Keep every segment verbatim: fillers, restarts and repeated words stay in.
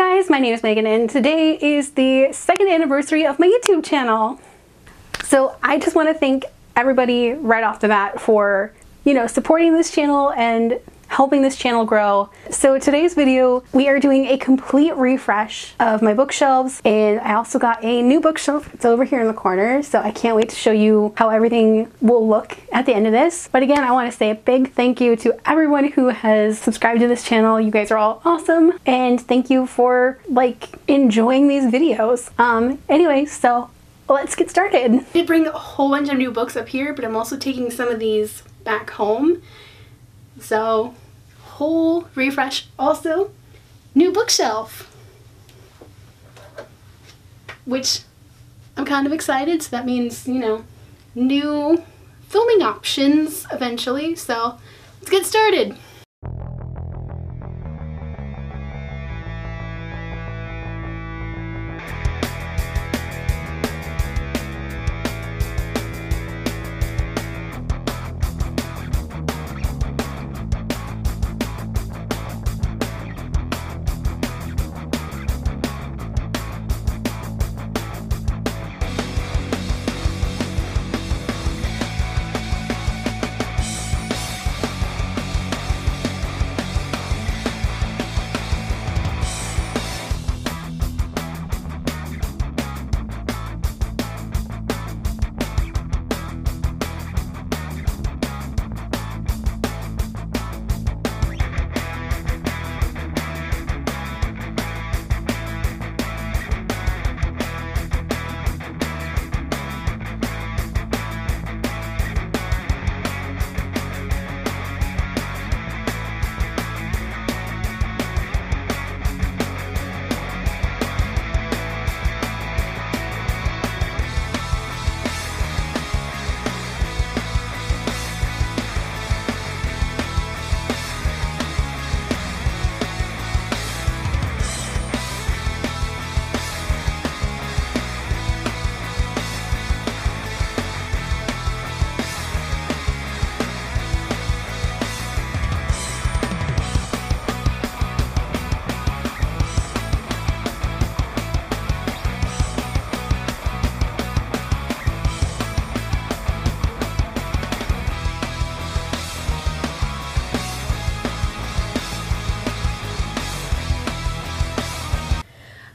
Guys, my name is Megan and today is the second anniversary of my YouTube channel. So I just want to thank everybody right off the bat for, you know, supporting this channel and helping this channel grow. So today's video, we are doing a complete refresh of my bookshelves, and I also got a new bookshelf. It's over here in the corner, so I can't wait to show you how everything will look at the end of this. But again, I want to say a big thank you to everyone who has subscribed to this channel. You guys are all awesome, and thank you for like enjoying these videos. Um anyway, so let's get started. I did bring a whole bunch of new books up here, but I'm also taking some of these back home. So, whole refresh. Also, new bookshelf, which I'm kind of excited. So that means, you know, new filming options eventually. So let's get started.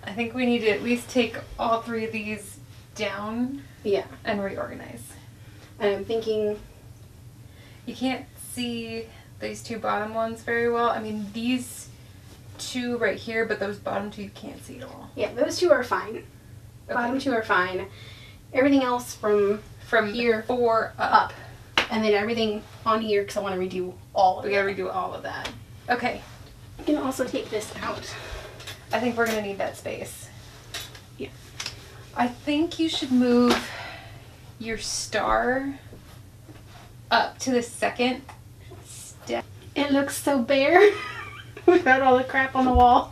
I think we need to at least take all three of these down, yeah, and reorganize. And I'm thinking, you can't see these two bottom ones very well. I mean, these two right here, but those bottom two you can't see at all. Yeah, those two are fine. Okay. Bottom two are fine. Everything else from from here four up, up. And then everything on here because I want to redo all of it. We gotta redo all of that. Okay. You can also take this out. I think we're going to need that space. Yeah. I think you should move your star up to the second step. It looks so bare without all the crap on the wall.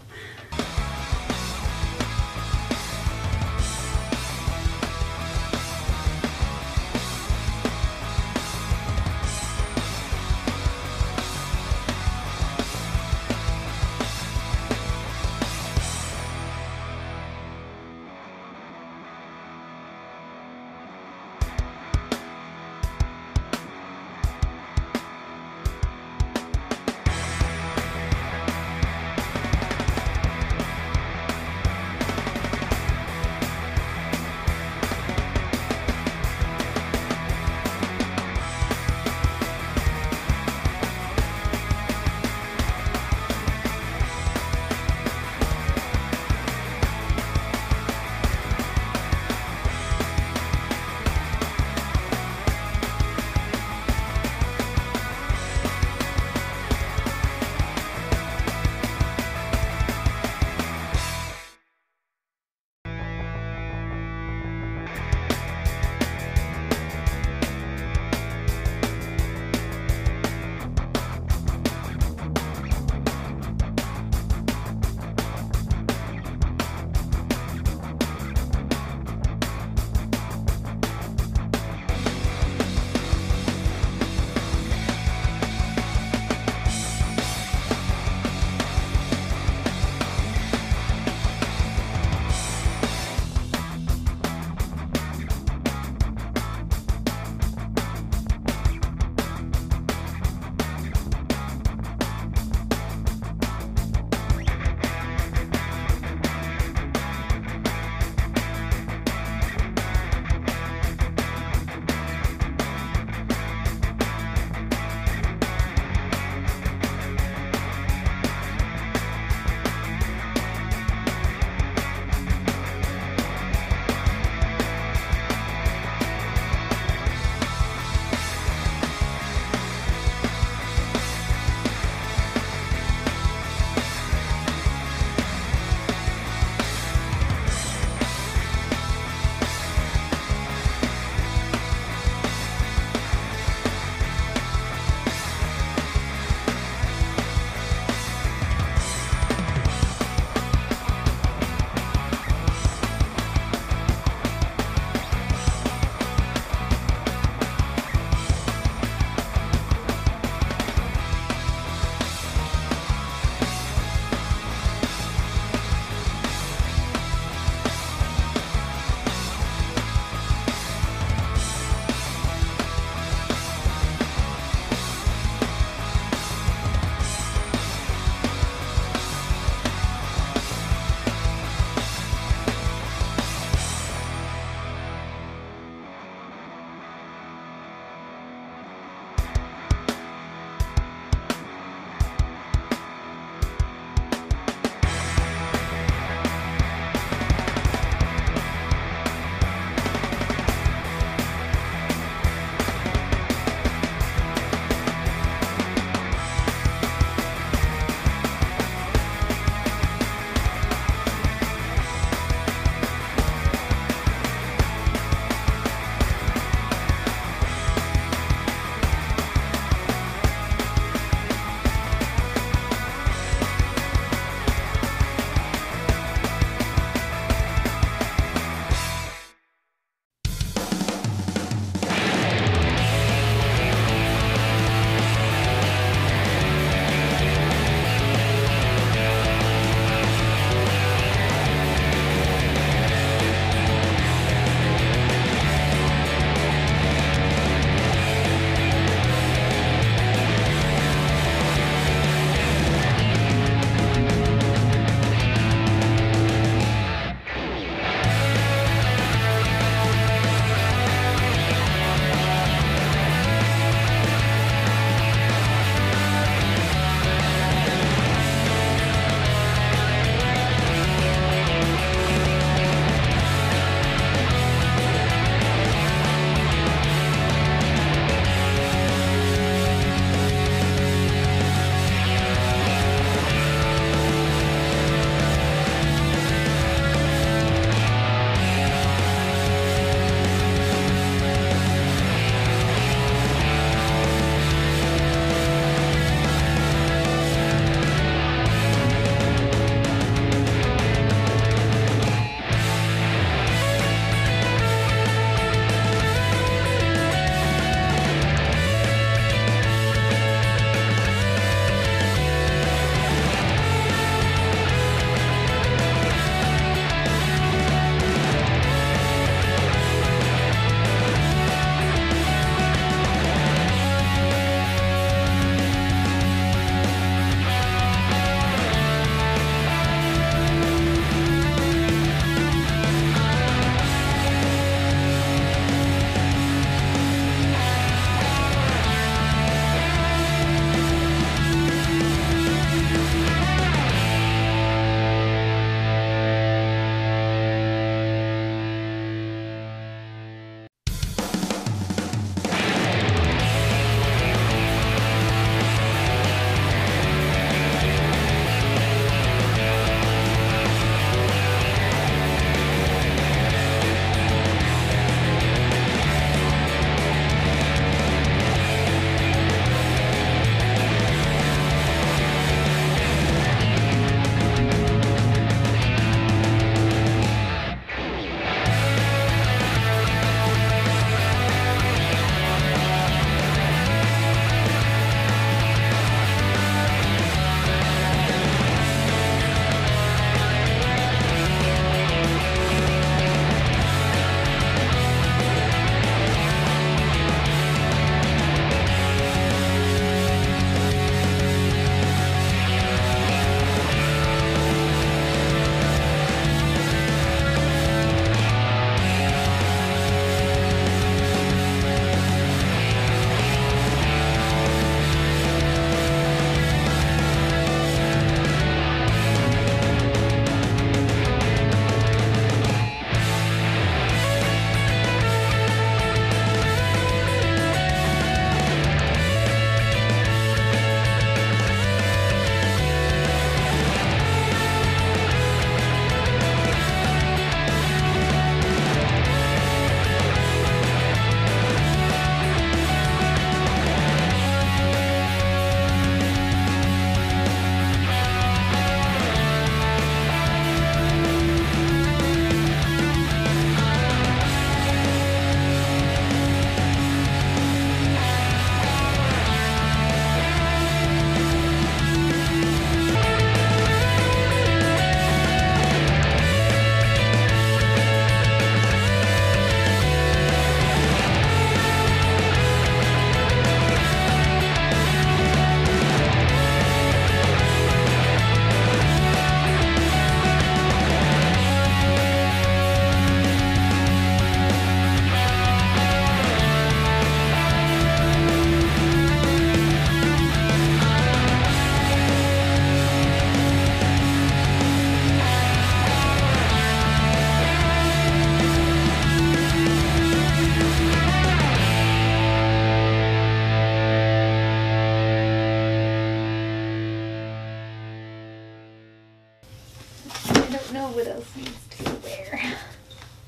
don't know what else needs to be where.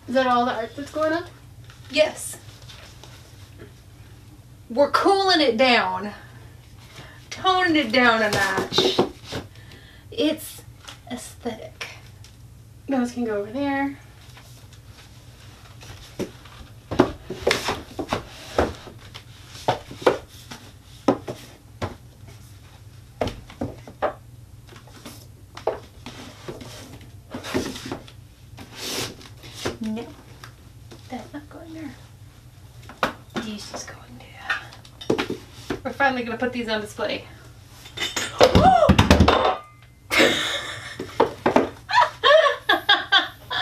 Is that all the art that's going up? Yes. We're cooling it down. Toning it down a notch. It's aesthetic. Those can go over there. No, that's not going there. This is going there. We're finally going to put these on display.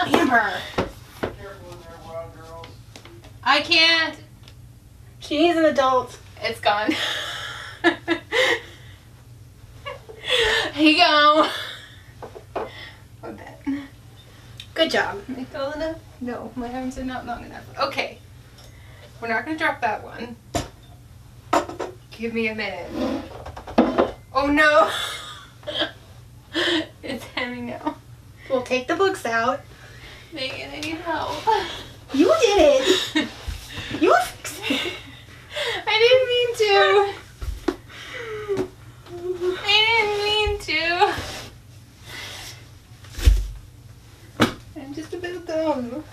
Amber! Careful in there, wild girls. I can't. She needs an adult. It's gone. Here you go. Good job. Am I tall enough? No, my arms are not long enough. Okay. We're not going to drop that one. Give me a minute. Oh no! It's hemming now. We'll take the books out. Megan, I need help. You did it! You fixed it! I didn't mean to! I didn't mean to! I'm just a bit dumb.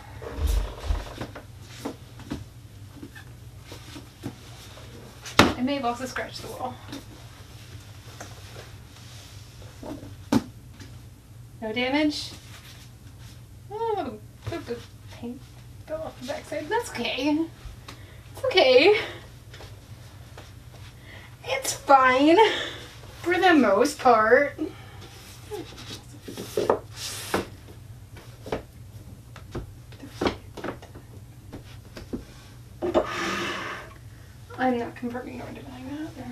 I may have also scratched the wall. No damage? Oh, put the paint go off the backside. That's okay. It's okay. It's fine. For the most part. I'm not confirming nor denying that.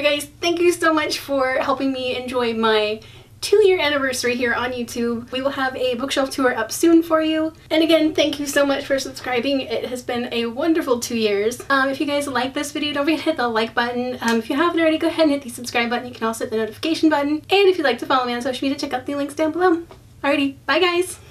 Alright guys, thank you so much for helping me enjoy my two year anniversary here on YouTube. We will have a bookshelf tour up soon for you. And again, thank you so much for subscribing. It has been a wonderful two years. Um, if you guys like this video, don't forget to hit the like button. Um, if you haven't already, go ahead and hit the subscribe button. You can also hit the notification button. And if you'd like to follow me on social media, check out the links down below. Alrighty, bye guys!